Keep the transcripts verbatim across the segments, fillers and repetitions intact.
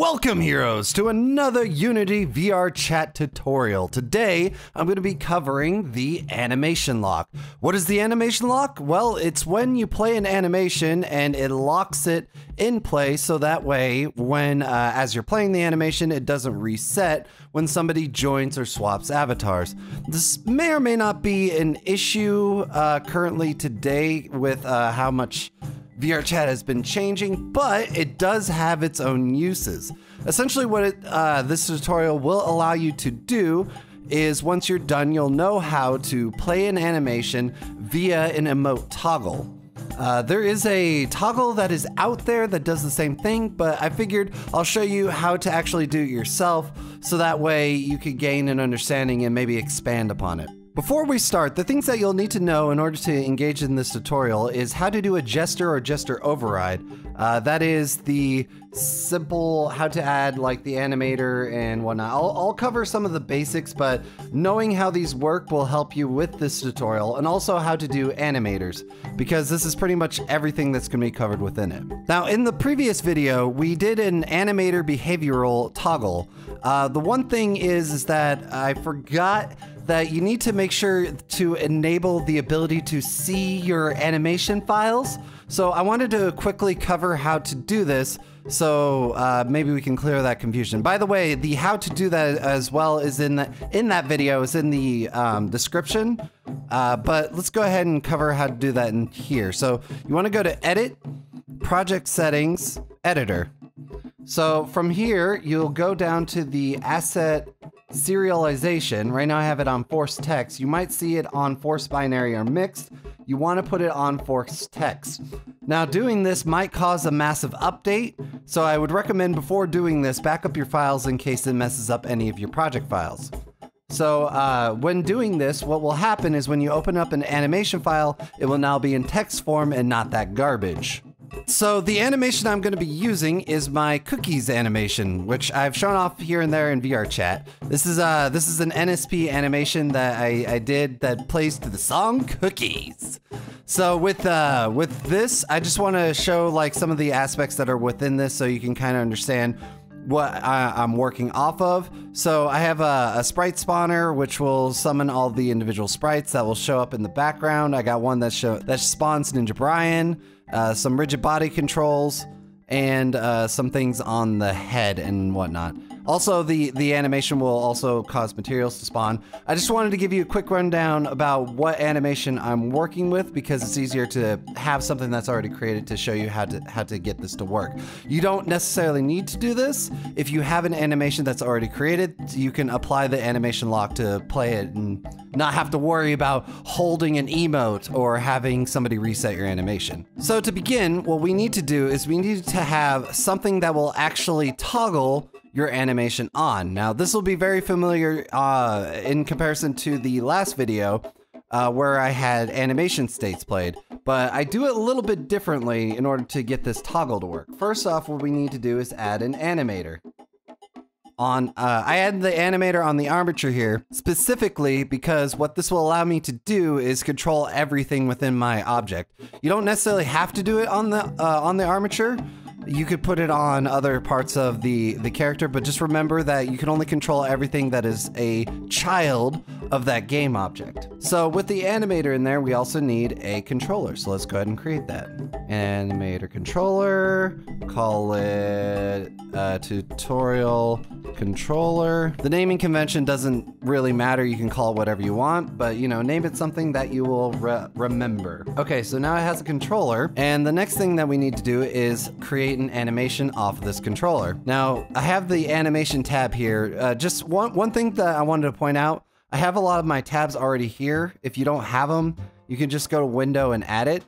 Welcome heroes to another Unity V R chat tutorial. Today, I'm going to be covering the animation lock. What is the animation lock? Well, it's when you play an animation and it locks it in place so that way when uh, as you're playing the animation, it doesn't reset when somebody joins or swaps avatars. This may or may not be an issue uh, currently today with uh, how much VRChat has been changing, but it does have its own uses. Essentially what it, uh, this tutorial will allow you to do is once you're done, you'll know how to play an animation via an emote toggle. Uh, there is a toggle that is out there that does the same thing, but I figured I'll show you how to actually do it yourself so that way you can gain an understanding and maybe expand upon it. Before we start, the things that you'll need to know in order to engage in this tutorial is how to do a gesture or gesture override. Uh, that is the simple how to add like the animator and whatnot. I'll, I'll cover some of the basics, but knowing how these work will help you with this tutorial and also how to do animators, because this is pretty much everything that's going to be covered within it. Now, in the previous video, we did an animator behavioral toggle. Uh, the one thing is, is that I forgot that you need to make sure to enable the ability to see your animation files. So I wanted to quickly cover how to do this, so uh, maybe we can clear that confusion. By the way, the how to do that as well is in the, in that video, is in the um, description. Uh, but let's go ahead and cover how to do that in here. So you want to go to Edit, Project Settings, Editor. So from here, you'll go down to the Asset Serialization. Right now I have it on forced text. You might see it on forced binary or mixed. You want to put it on forced text. Now doing this might cause a massive update, so I would recommend before doing this, back up your files in case it messes up any of your project files. So uh, when doing this, what will happen is when you open up an animation file, it will now be in text form and not that garbage. So the animation I'm going to be using is my Cookies animation, which I've shown off here and there in VRChat. This is uh this is an N S P animation that I, I did that plays to the song Cookies. So with uh with this, I just want to show like some of the aspects that are within this, so you can kind of understand what I, I'm working off of. So I have a, a sprite spawner, which will summon all the individual sprites that will show up in the background. I got one that show that spawns Ninja Brian. Uh, some rigid body controls, and uh, some things on the head and whatnot. Also, the, the animation will also cause materials to spawn. I just wanted to give you a quick rundown about what animation I'm working with, because it's easier to have something that's already created to show you how to, how to get this to work. You don't necessarily need to do this. If you have an animation that's already created, you can apply the animation lock to play it and not have to worry about holding an emote or having somebody reset your animation. So to begin, what we need to do is we need to have something that will actually toggle your animation on. Now this will be very familiar uh, in comparison to the last video uh, where I had animation states played, but I do it a little bit differently in order to get this toggle to work. First off, what we need to do is add an animator. On, uh, I add the animator on the armature here, specifically because what this will allow me to do is control everything within my object. You don't necessarily have to do it on the, uh, on the armature. You could put it on other parts of the, the character, but just remember that you can only control everything that is a child of that game object. So with the animator in there, we also need a controller. So let's go ahead and create that. Animator controller, call it uh, tutorial controller. The naming convention doesn't really matter. You can call it whatever you want, but you know, name it something that you will re remember. Okay, so now it has a controller. And the next thing that we need to do is create an animation off of this controller. Now, I have the animation tab here. Uh, just one, one thing that I wanted to point out, I have a lot of my tabs already here. If you don't have them, you can just go to Window and add it,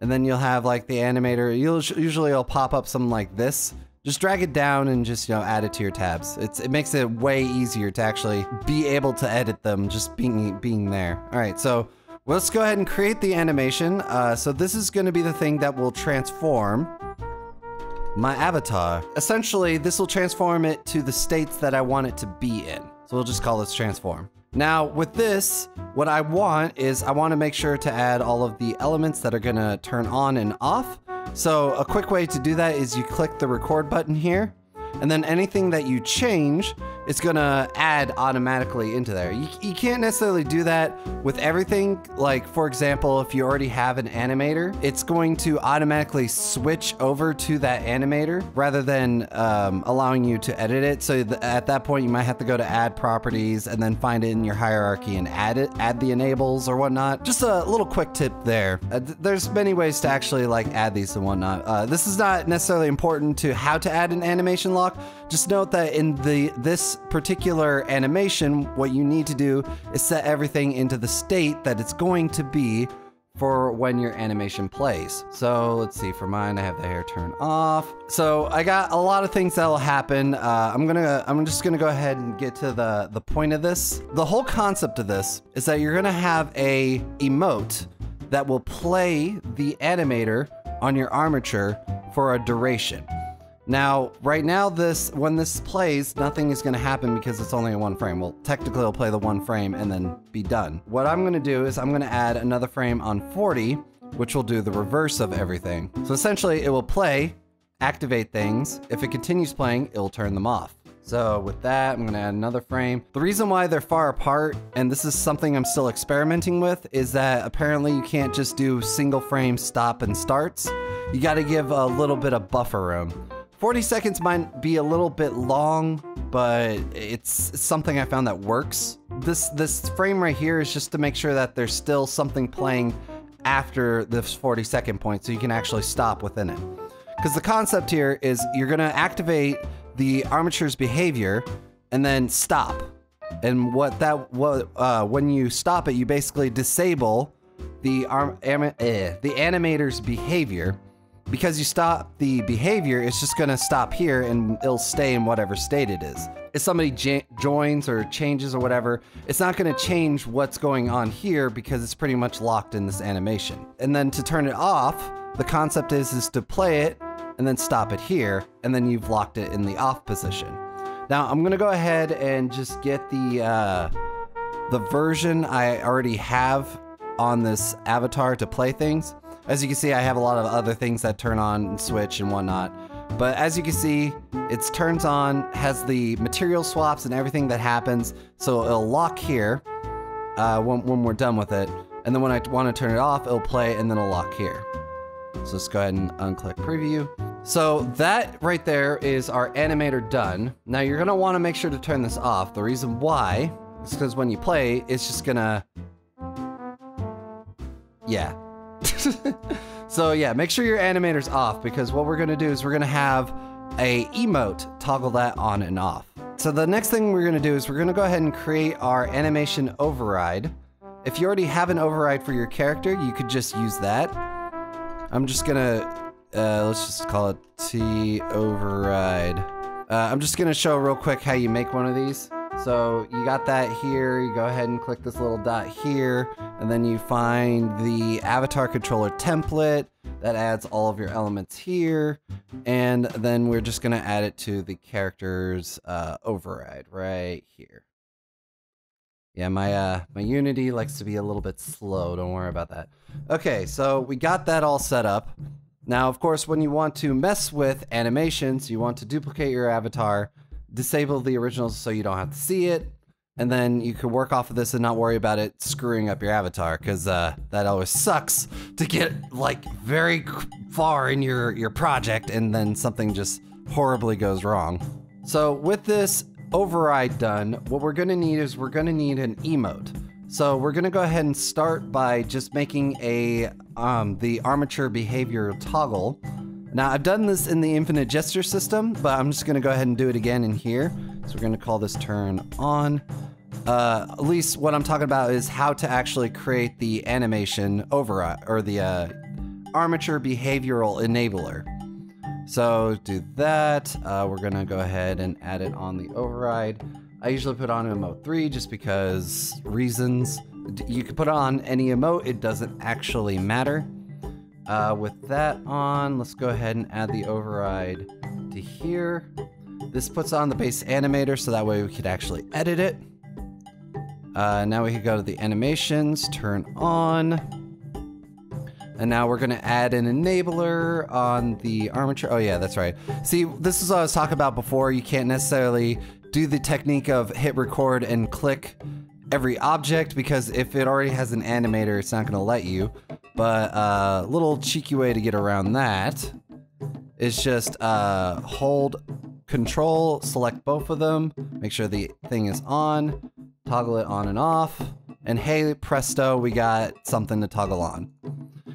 and then you'll have like the animator. You'll, usually it'll pop up something like this. Just drag it down and just, you know, add it to your tabs. It's, it makes it way easier to actually be able to edit them just being, being there. All right, so let's go ahead and create the animation. Uh, so this is gonna be the thing that will transform my avatar. Essentially, this will transform it to the states that I want it to be in. So we'll just call this transform. Now with this, what I want is I want to make sure to add all of the elements that are going to turn on and off. So a quick way to do that is you click the record button here, and then anything that you change, it's gonna add automatically into there. You, you can't necessarily do that with everything. Like, for example, if you already have an animator, it's going to automatically switch over to that animator rather than um, allowing you to edit it. So th at that point, you might have to go to add properties and then find it in your hierarchy and add it, add the enables or whatnot. Just a little quick tip there. Uh, th there's many ways to actually like add these and whatnot. Uh, this is not necessarily important to how to add an animation lock. Just note that in the this particular animation, what you need to do is set everything into the state that it's going to be for when your animation plays. So let's see, for mine, I have the hair turned off. So I got a lot of things that will happen. Uh, I'm gonna, I'm just gonna go ahead and get to the, the point of this. The whole concept of this is that you're gonna have a emote that will play the animator on your armature for a duration. Now, right now, this when this plays, nothing is going to happen because it's only in one frame. Well, technically, it'll play the one frame and then be done. What I'm going to do is I'm going to add another frame on forty, which will do the reverse of everything. So essentially, it will play, activate things. If it continues playing, it will turn them off. So with that, I'm gonna add another frame. The reason why they're far apart, and this is something I'm still experimenting with, is that apparently you can't just do single frame stop and starts. You gotta give a little bit of buffer room. forty seconds might be a little bit long, but it's something I found that works. This, this frame right here is just to make sure that there's still something playing after this forty second point, so you can actually stop within it. Because the concept here is you're gonna activate the armature's behavior and then stop. And what that what uh, when you stop it, you basically disable the arm am, eh, the animator's behavior. Because you stop the behavior, it's just gonna stop here and it'll stay in whatever state it is. If somebody j joins or changes or whatever, it's not gonna change what's going on here because it's pretty much locked in this animation. And then to turn it off, the concept is is to play it and then stop it here, and then you've locked it in the off position. Now I'm gonna go ahead and just get the uh, the version I already have on this avatar to play things. As you can see, I have a lot of other things that turn on and switch and whatnot. But as you can see, it turns on, has the material swaps and everything that happens, so it'll lock here uh, when, when we're done with it. And then when I wanna turn it off, it'll play and then it'll lock here. So let's go ahead and unclick preview. So that right there is our animator done. Now you're gonna wanna make sure to turn this off. The reason why is because when you play, it's just gonna, yeah. So yeah, make sure your animator's off, because what we're gonna do is we're gonna have a emote toggle that on and off. So the next thing we're gonna do is we're gonna go ahead and create our animation override. If you already have an override for your character, you could just use that. I'm just gonna, uh, let's just call it T override. Uh, I'm just gonna show real quick how you make one of these. So you got that here, you go ahead and click this little dot here, and then you find the avatar controller template that adds all of your elements here. And then we're just gonna add it to the character's uh, override right here. Yeah, my uh, my Unity likes to be a little bit slow, don't worry about that. Okay, so we got that all set up. Now, of course, when you want to mess with animations, you want to duplicate your avatar, disable the originals so you don't have to see it, and then you can work off of this and not worry about it screwing up your avatar, because uh, that always sucks to get, like, very far in your, your project and then something just horribly goes wrong. So with this override done, what we're gonna need is we're gonna need an emote. So we're gonna go ahead and start by just making a um, the armature behavior toggle. Now I've done this in the infinite gesture system, but I'm just gonna go ahead and do it again in here. So we're gonna call this turn on. Uh, at least what I'm talking about is how to actually create the animation override, or the uh, armature behavioral enabler. So do that. Uh, we're gonna go ahead and add it on the override. I usually put on emote three just because reasons. You can put on any emote, it doesn't actually matter. Uh, with that on, let's go ahead and add the override to here. This puts on the base animator so that way we could actually edit it. Uh, now we can go to the animations, turn on. And now we're gonna add an enabler on the armature. Oh yeah, that's right. See, this is what I was talking about before. You can't necessarily do the technique of hit record and click every object, because if it already has an animator, it's not gonna let you. But a uh, little cheeky way to get around that is just uh, hold control, select both of them, make sure the thing is on, toggle it on and off, and hey, presto, we got something to toggle on.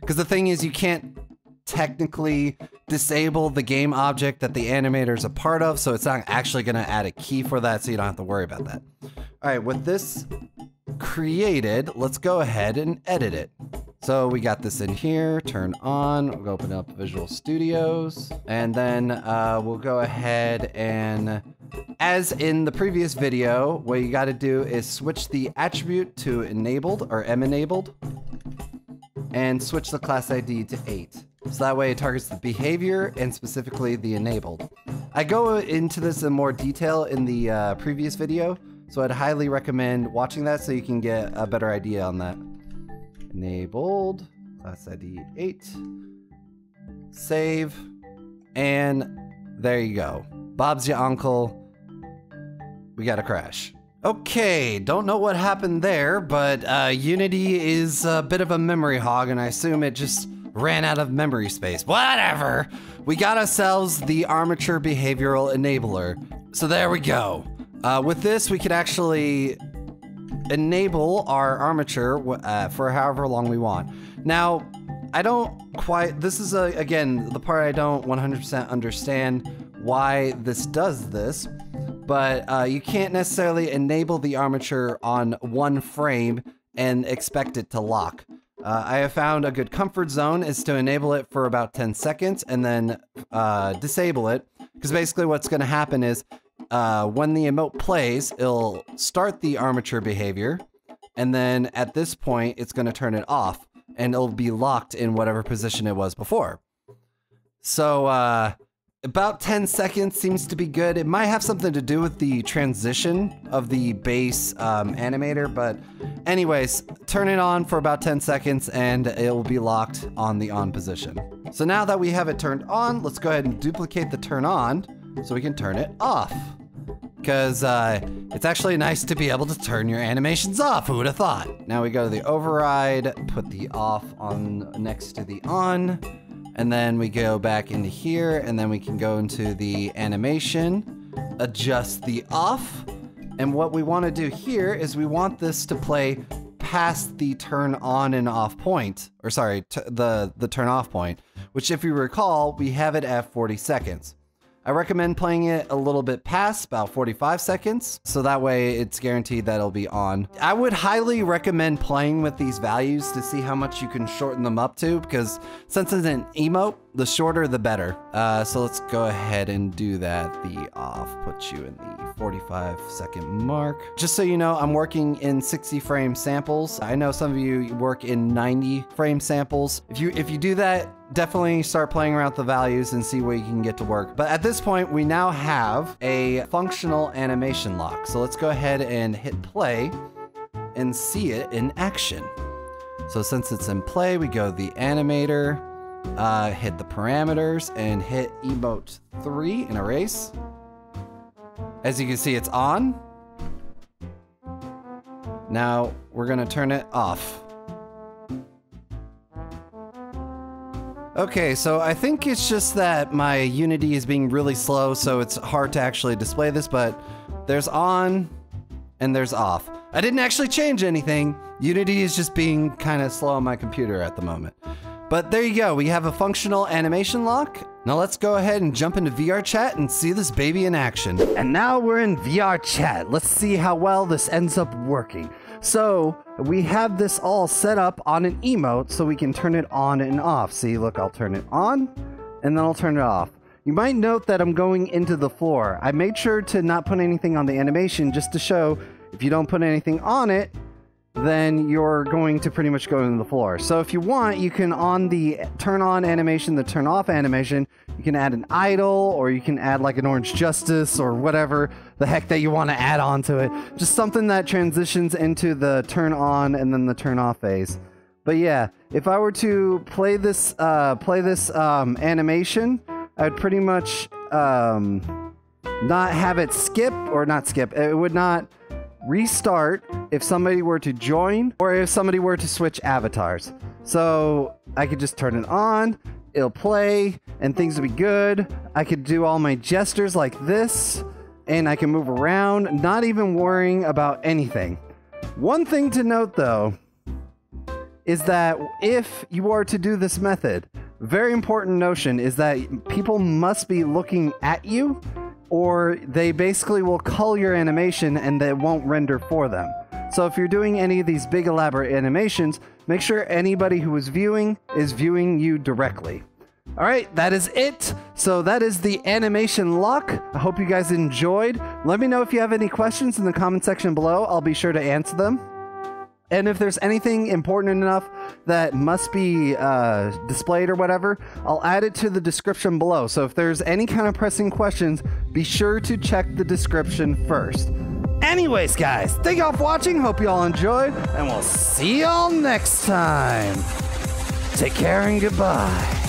Because the thing is, you can't technically disable the game object that the animator is a part of, so it's not actually going to add a key for that, so you don't have to worry about that. All right, with this created, let's go ahead and edit it. So we got this in here, turn on, we'll open up Visual Studios, and then uh, we'll go ahead and, as in the previous video, what you got to do is switch the attribute to enabled, or M enabled, and switch the class I D to eight. So that way it targets the behavior and specifically the enabled. I go into this in more detail in the uh, previous video, so I'd highly recommend watching that so you can get a better idea on that. Enabled, class I D eight, save, and there you go. Bob's your uncle, we got a crash. Okay, don't know what happened there, but uh, Unity is a bit of a memory hog, and I assume it just ran out of memory space. Whatever! We got ourselves the Armature Behavioral Enabler. So there we go. Uh, with this, we could actually enable our armature uh, for however long we want. Now, I don't quite... This is, a, again, the part I don't one hundred percent understand why this does this. But uh, you can't necessarily enable the armature on one frame and expect it to lock. Uh, I have found a good comfort zone is to enable it for about ten seconds and then uh, disable it. Because basically what's going to happen is uh, when the emote plays, it'll start the armature behavior. And then at this point, it's going to turn it off. And it'll be locked in whatever position it was before. So... Uh, About ten seconds seems to be good. It might have something to do with the transition of the base um, animator, but anyways, turn it on for about ten seconds and it will be locked on the on position. So now that we have it turned on, let's go ahead and duplicate the turn on so we can turn it off. Because uh, it's actually nice to be able to turn your animations off, who would have thought? Now we go to the override, put the off on next to the on. And then we go back into here, and then we can go into the animation, adjust the off. And what we want to do here is we want this to play past the turn on and off point, or sorry, t the, the turn off point, which if you recall, we have it at forty seconds. I recommend playing it a little bit past, about forty-five seconds, so that way it's guaranteed that it'll be on. I would highly recommend playing with these values to see how much you can shorten them up to, because since it's an emote, the shorter the better. Uh, so let's go ahead and do that. The off puts you in the forty-five second mark. Just so you know, I'm working in sixty frame samples. I know some of you work in ninety frame samples. If you, if you do that, definitely start playing around with the values and see where you can get to work. But at this point, we now have a functional animation lock. So let's go ahead and hit play and see it in action. So since it's in play, we go to the animator, uh, hit the parameters, and hit emote three and erase. As you can see, it's on. Now we're gonna turn it off. Okay, so I think it's just that my Unity is being really slow, so it's hard to actually display this, but there's on and there's off. I didn't actually change anything. Unity is just being kind of slow on my computer at the moment. But there you go, we have a functional animation lock. Now let's go ahead and jump into VRChat and see this baby in action. And now we're in VRChat. Let's see how well this ends up working. So we have this all set up on an emote so we can turn it on and off. See, look, I'll turn it on and then I'll turn it off. You might note that I'm going into the floor. I made sure to not put anything on the animation just to show if you don't put anything on it, then you're going to pretty much go into the floor. So if you want, you can on the turn on animation, the turn off animation, you can add an idle, or you can add like an Orange Justice or whatever the heck that you want to add on to it. Just something that transitions into the turn on and then the turn off phase. But yeah, if I were to play this, uh, play this um, animation, I'd pretty much um, not have it skip, or not skip. It would not restart if somebody were to join or if somebody were to switch avatars. So I could just turn it on, it'll play, and things will be good. I could do all my gestures like this, and I can move around, not even worrying about anything. One thing to note though, is that if you are to do this method, very important notion is that people must be looking at you, or they basically will cull your animation and they won't render for them. So if you're doing any of these big elaborate animations, make sure anybody who is viewing is viewing you directly. All right, that is it. So that is the animation lock. I hope you guys enjoyed. Let me know if you have any questions in the comment section below. I'll be sure to answer them. And if there's anything important enough that must be uh, displayed or whatever, I'll add it to the description below. So if there's any kind of pressing questions, be sure to check the description first. Anyways, guys, thank y'all for watching. Hope y'all enjoyed, and we'll see y'all next time. Take care and goodbye.